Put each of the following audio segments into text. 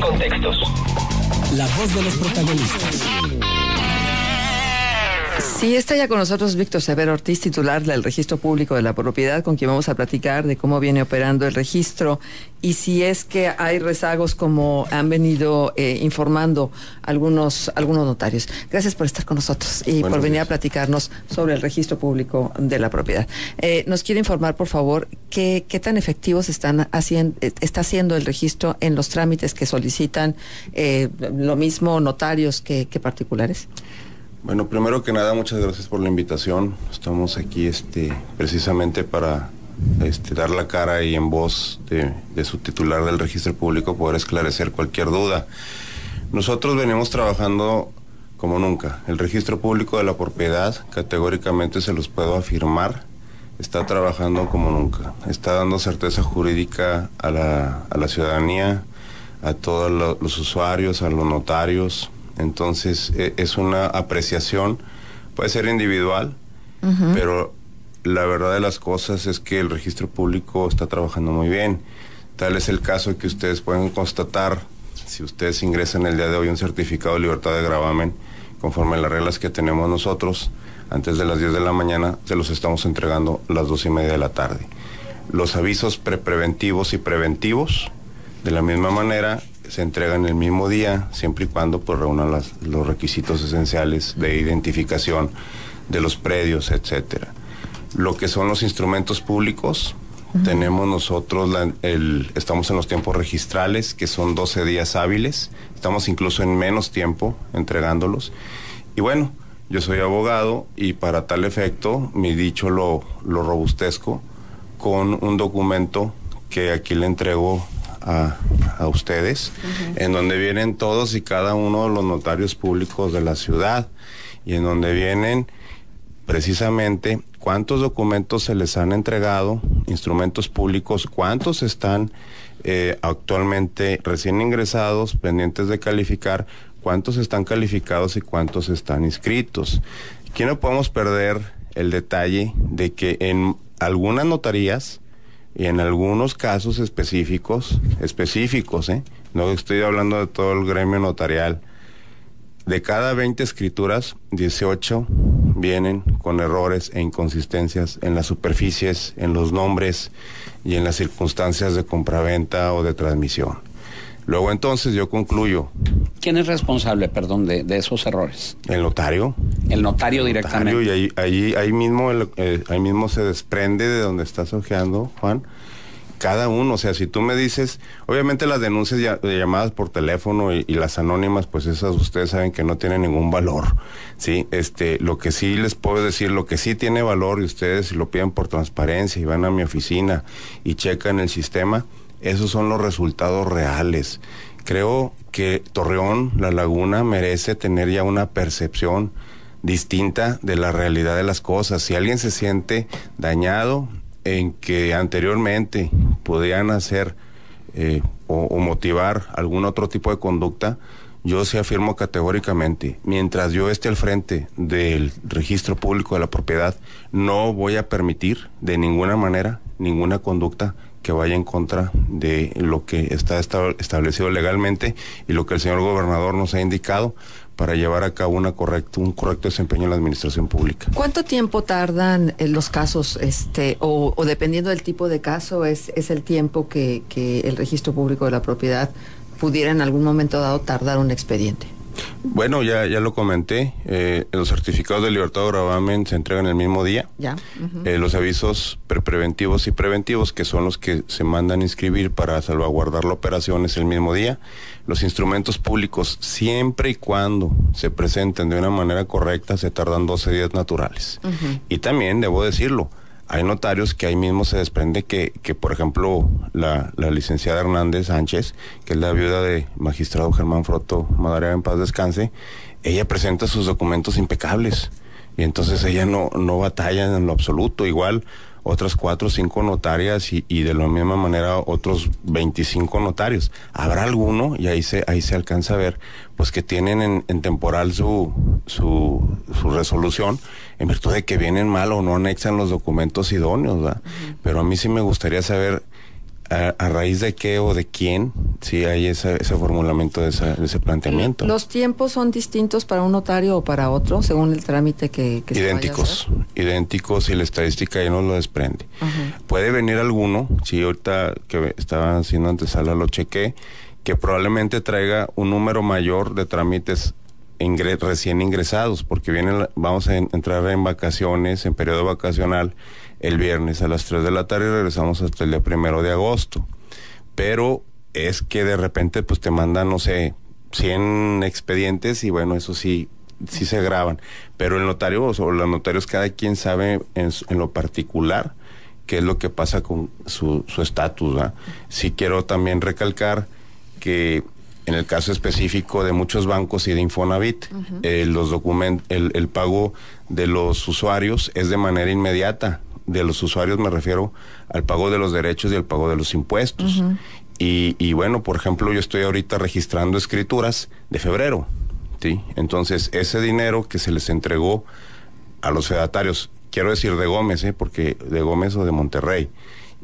Contextos. La voz de los protagonistas. Sí, está ya con nosotros Víctor Severo Ortiz, titular del Registro Público de la Propiedad, con quien vamos a platicar de cómo viene operando el registro y si es que hay rezagos como han venido informando algunos notarios. Gracias por estar con nosotros y por venir a platicarnos sobre el Registro Público de la Propiedad. Nos quiere informar, por favor, qué tan efectivos está haciendo el registro en los trámites que solicitan lo mismo notarios que particulares. Bueno, primero que nada, muchas gracias por la invitación. Estamos aquí precisamente para dar la cara y en voz de su titular del Registro Público poder esclarecer cualquier duda. Nosotros venimos trabajando como nunca. El Registro Público de la Propiedad, categóricamente se los puedo afirmar, está trabajando como nunca. Está dando certeza jurídica a la ciudadanía, a todos los usuarios, a los notarios. Entonces, es una apreciación, puede ser individual, pero la verdad de las cosas es que el registro público está trabajando muy bien. Tal es el caso que ustedes pueden constatar, si ustedes ingresan el día de hoy un certificado de libertad de gravamen, conforme a las reglas que tenemos nosotros, antes de las 10 de la mañana, se los estamos entregando a las 2:30 de la tarde. Los avisos prepreventivos y preventivos, de la misma manera, se entregan el mismo día, siempre y cuando pues reúnan los requisitos esenciales de identificación de los predios, etcétera. Lo que son los instrumentos públicos, tenemos nosotros, estamos en los tiempos registrales, que son 12 días hábiles, estamos incluso en menos tiempo entregándolos. Y bueno, yo soy abogado y para tal efecto, mi dicho lo robustezco con un documento que aquí le entrego a ustedes, en donde vienen todos y cada uno de los notarios públicos de la ciudad y en donde vienen precisamente cuántos documentos se les han entregado, instrumentos públicos, cuántos están actualmente recién ingresados, pendientes de calificar, cuántos están calificados y cuántos están inscritos. Aquí no podemos perder el detalle de que en algunas notarías y en algunos casos específicos, no estoy hablando de todo el gremio notarial, de cada 20 escrituras, 18 vienen con errores e inconsistencias en las superficies, en los nombres y en las circunstancias de compraventa o de transmisión. Luego entonces yo concluyo. ¿Quién es responsable, perdón, de esos errores? El notario. El notario directamente. El notario, y ahí mismo se desprende de donde estás ojeando, Juan. Cada uno, o sea, si tú me dices, obviamente las denuncias de llamadas por teléfono y las anónimas, pues esas ustedes saben que no tienen ningún valor, ¿sí? Lo que sí les puedo decir, lo que sí tiene valor y ustedes lo piden por transparencia y van a mi oficina y checan el sistema, esos son los resultados reales. Creo que Torreón, La Laguna, merece tener ya una percepción distinta de la realidad de las cosas. Si alguien se siente dañado en que anteriormente podían hacer o motivar algún otro tipo de conducta, yo sí afirmo categóricamente, mientras yo esté al frente del Registro Público de la Propiedad, no voy a permitir de ninguna manera ninguna conducta que vaya en contra de lo que está establecido legalmente y lo que el señor gobernador nos ha indicado para llevar a cabo un correcto desempeño en la administración pública. ¿Cuánto tiempo tardan los casos, o dependiendo del tipo de caso, es el tiempo que el Registro Público de la Propiedad pudiera en algún momento dado tardar un expediente? Bueno, ya lo comenté, los certificados de libertad de gravamen se entregan el mismo día. Ya. Los avisos preventivos y preventivos, que son los que se mandan a inscribir para salvaguardar la operación, es el mismo día. Los instrumentos públicos, siempre y cuando se presenten de una manera correcta, se tardan 12 días naturales. Y también, debo decirlo, hay notarios que ahí mismo se desprende que por ejemplo, la licenciada Hernández Sánchez, que es la viuda de magistrado Germán Froto Madariaga, en paz descanse, ella presenta sus documentos impecables. Y entonces ella no batalla en lo absoluto. Igual, otras 4 o 5 notarias y de la misma manera otros 25 notarios. Habrá alguno, y ahí se alcanza a ver, pues que tienen en temporal su resolución, en virtud de que vienen mal o no anexan los documentos idóneos, ¿verdad? Pero a mí sí me gustaría saber ¿A raíz de qué o de quién? Si hay ese formulamento de ese planteamiento. Los tiempos son distintos para un notario o para otro, según el trámite que idénticos, se vaya a hacer. Idénticos, y la estadística ya nos lo desprende. Ajá. Puede venir alguno, si ahorita que estaba haciendo antesala lo chequé, que probablemente traiga un número mayor de trámites recién ingresados, porque vamos a entrar en vacaciones, en periodo vacacional, el viernes a las 3 de la tarde y regresamos hasta el día 1 de agosto. Pero es que de repente pues te mandan, no sé, 100 expedientes y bueno, eso sí se graban. Pero el notario o los notarios, cada quien sabe en lo particular qué es lo que pasa con su estatus, ¿verdad? Sí quiero también recalcar que en el caso específico de muchos bancos y de Infonavit, uh-huh, el pago de los usuarios es de manera inmediata. De los usuarios me refiero al pago de los derechos y al pago de los impuestos. Uh-huh. Y bueno, por ejemplo, yo estoy ahorita registrando escrituras de febrero, ¿sí? Entonces, ese dinero que se les entregó a los fedatarios, quiero decir de Gómez, porque de Gómez o de Monterrey,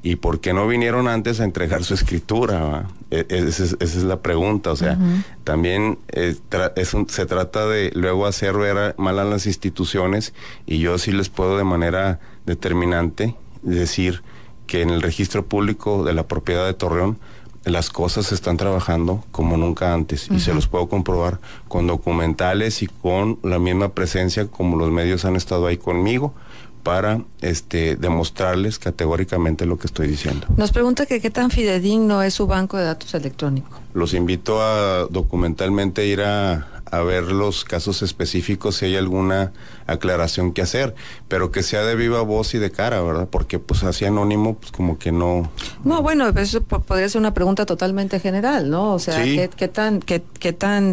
¿y por qué no vinieron antes a entregar su escritura? Esa es la pregunta, o sea, uh-huh, también se trata de luego hacer ver mal a las instituciones, y yo sí les puedo de manera determinante decir que en el Registro Público de la Propiedad de Torreón las cosas se están trabajando como nunca antes, uh-huh, y se los puedo comprobar con documentales y con la misma presencia como los medios han estado ahí conmigo, para demostrarles categóricamente lo que estoy diciendo. Nos pregunta que qué tan fidedigno es su banco de datos electrónico. Los invito a documentalmente ir a ver los casos específicos, si hay alguna aclaración que hacer, pero que sea de viva voz y de cara, ¿verdad? Porque pues así anónimo, pues como que no... No, bueno, eso podría ser una pregunta totalmente general, ¿no? O sea, sí, ¿qué tan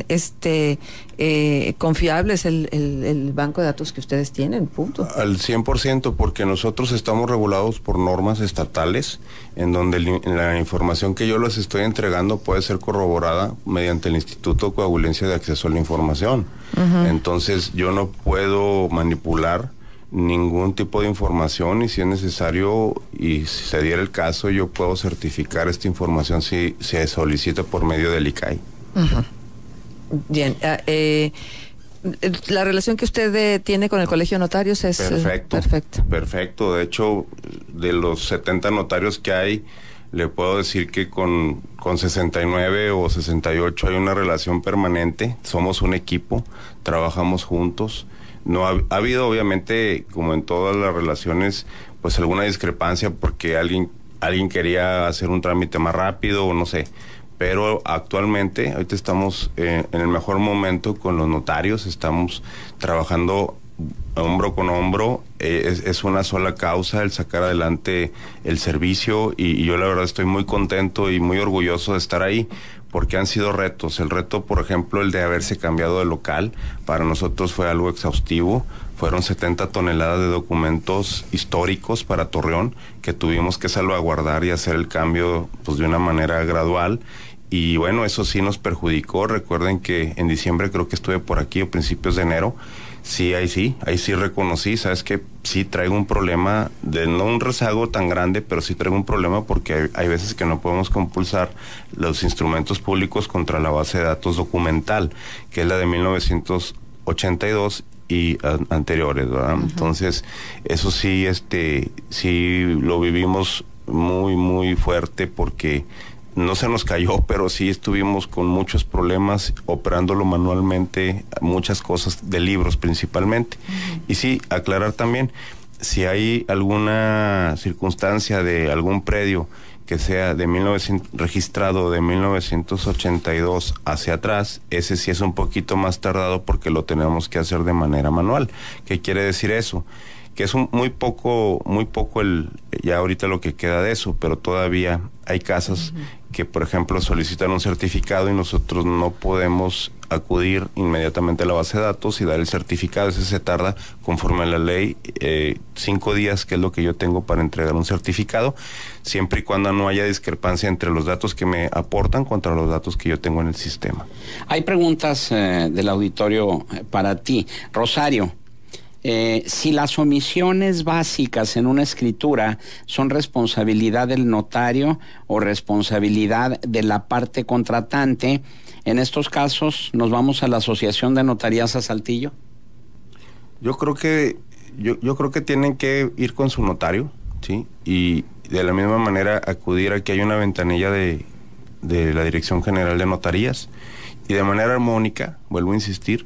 confiable es el banco de datos que ustedes tienen, punto? Al 100%, porque nosotros estamos regulados por normas estatales, en donde la información que yo les estoy entregando puede ser corroborada mediante el Instituto Coahuilense de Acceso a la Información. Uh-huh. Entonces, yo no puedo manipular ningún tipo de información, y si es necesario y si se diera el caso, yo puedo certificar esta información si se solicita por medio del ICAI. Uh-huh. Bien, la relación que usted tiene con el Colegio de Notarios es perfecto, perfecto. De hecho, de los 70 notarios que hay, le puedo decir que con 69 o 68 hay una relación permanente. Somos un equipo, trabajamos juntos. No ha habido, obviamente, como en todas las relaciones, pues alguna discrepancia porque alguien quería hacer un trámite más rápido o no sé. Pero actualmente, ahorita estamos en el mejor momento con los notarios, estamos trabajando hombro con hombro, es una sola causa el sacar adelante el servicio, y yo la verdad estoy muy contento y muy orgulloso de estar ahí, porque han sido retos. El reto, por ejemplo, el de haberse cambiado de local, para nosotros fue algo exhaustivo. Fueron 70 toneladas de documentos históricos para Torreón que tuvimos que salvaguardar y hacer el cambio pues de una manera gradual. Y bueno, eso sí nos perjudicó. Recuerden que en diciembre creo que estuve por aquí, o principios de enero. Sí, ahí sí reconocí, ¿sabes qué? Sí traigo un problema, no un rezago tan grande, pero sí traigo un problema porque hay veces que no podemos compulsar los instrumentos públicos contra la base de datos documental, que es la de 1982 y anteriores, ¿verdad? Uh-huh. Entonces, eso sí, sí lo vivimos muy, muy fuerte, porque no se nos cayó, pero sí estuvimos con muchos problemas operándolo manualmente, muchas cosas de libros principalmente. Uh-huh. Y sí, aclarar también, si hay alguna circunstancia de algún predio que sea de registrado de 1982 hacia atrás, ese sí es un poquito más tardado porque lo tenemos que hacer de manera manual. ¿Qué quiere decir eso? Que es muy poco ya ahorita lo que queda de eso, pero todavía hay casas, uh-huh, que, por ejemplo, solicitan un certificado y nosotros no podemos acudir inmediatamente a la base de datos y dar el certificado. Ese se tarda, conforme a la ley, 5 días, que es lo que yo tengo para entregar un certificado, siempre y cuando no haya discrepancia entre los datos que me aportan contra los datos que yo tengo en el sistema. Hay preguntas del auditorio para ti. Rosario, Si las omisiones básicas en una escritura son responsabilidad del notario o responsabilidad de la parte contratante, en estos casos nos vamos a la Asociación de Notarías a Saltillo. Yo creo que tienen que ir con su notario, ¿sí? Y de la misma manera acudir a que hay una ventanilla de la Dirección General de Notarías, y de manera armónica, vuelvo a insistir,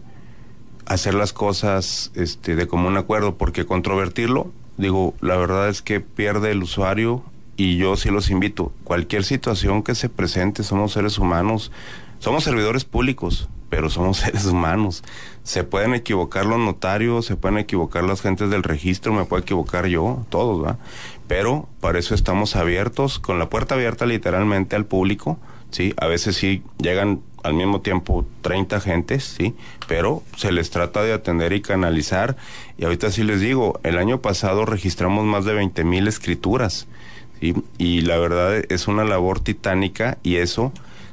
hacer las cosas de común acuerdo, porque controvertirlo, digo, la verdad es que pierde el usuario. Y yo sí los invito, cualquier situación que se presente, somos seres humanos, somos servidores públicos, pero somos seres humanos. Se pueden equivocar los notarios, se pueden equivocar las gentes del registro, me puedo equivocar yo, todos, ¿verdad? Pero para eso estamos abiertos, con la puerta abierta literalmente al público, ¿sí? A veces sí llegan al mismo tiempo 30 gentes, ¿sí? Pero se les trata de atender y canalizar. Y ahorita sí les digo, el año pasado registramos más de 20,000 escrituras, ¿sí? Y la verdad es una labor titánica, y eso,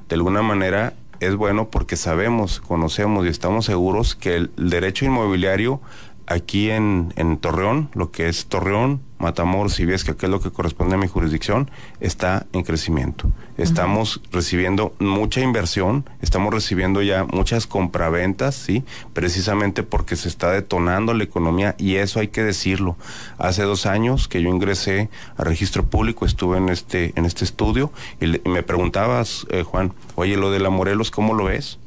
de alguna manera, es bueno porque sabemos, conocemos y estamos seguros que el derecho inmobiliario aquí en Torreón, lo que es Torreón, Matamor, si ves que aquello es lo que corresponde a mi jurisdicción, está en crecimiento. Estamos recibiendo mucha inversión, estamos recibiendo ya muchas compraventas, ¿sí? Precisamente porque se está detonando la economía, y eso hay que decirlo. Hace 2 años que yo ingresé a Registro Público, estuve en este estudio, y me preguntabas, Juan, oye, lo de la Morelos, ¿cómo lo ves?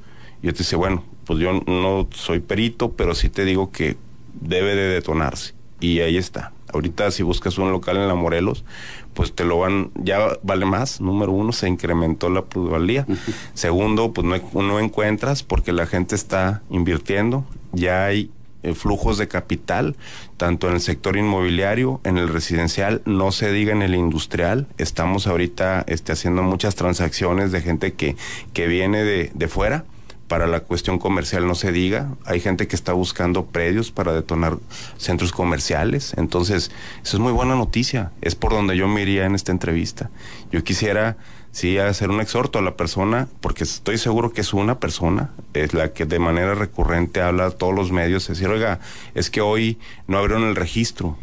Y yo te decía, bueno, pues yo no soy perito, pero sí te digo que debe de detonarse, y ahí está. Ahorita si buscas un local en la Morelos, pues te lo van, ya vale más. Número uno, se incrementó la plusvalía. Segundo, pues no encuentras porque la gente está invirtiendo. Ya hay flujos de capital, tanto en el sector inmobiliario, en el residencial, no se diga en el industrial. Estamos ahorita haciendo muchas transacciones de gente que viene de fuera. Para la cuestión comercial no se diga, hay gente que está buscando predios para detonar centros comerciales. Entonces, eso es muy buena noticia, es por donde yo me iría en esta entrevista. Yo quisiera, sí, hacer un exhorto a la persona, porque estoy seguro que es una persona, es la que de manera recurrente habla a todos los medios, es decir, oiga, es que hoy no abrieron el registro.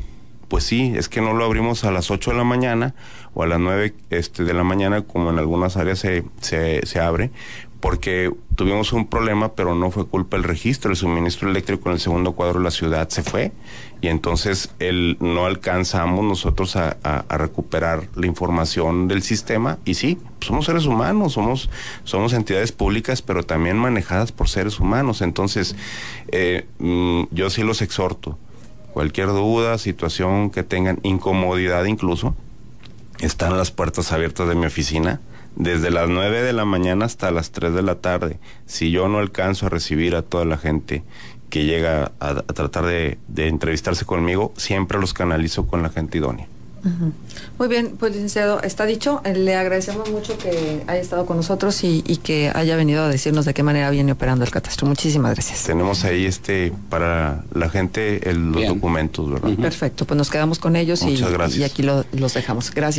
Pues sí, es que no lo abrimos a las 8 de la mañana o a las 9 de la mañana, como en algunas áreas se abre, porque tuvimos un problema, pero no fue culpa del registro. El suministro eléctrico en el segundo cuadro de la ciudad se fue, y entonces no alcanzamos nosotros a recuperar la información del sistema. Y sí, pues somos seres humanos, somos entidades públicas, pero también manejadas por seres humanos. Entonces, yo sí los exhorto, cualquier duda, situación que tengan, incomodidad incluso, están las puertas abiertas de mi oficina, desde las 9 de la mañana hasta las 3 de la tarde. Si yo no alcanzo a recibir a toda la gente que llega a tratar de entrevistarse conmigo, siempre los canalizo con la gente idónea. Muy bien, pues licenciado, está dicho. Le agradecemos mucho que haya estado con nosotros y que haya venido a decirnos de qué manera viene operando el catastro. Muchísimas gracias. Tenemos ahí para la gente los documentos, ¿verdad? Perfecto, pues nos quedamos con ellos. Muchas gracias. Y aquí los dejamos. Gracias.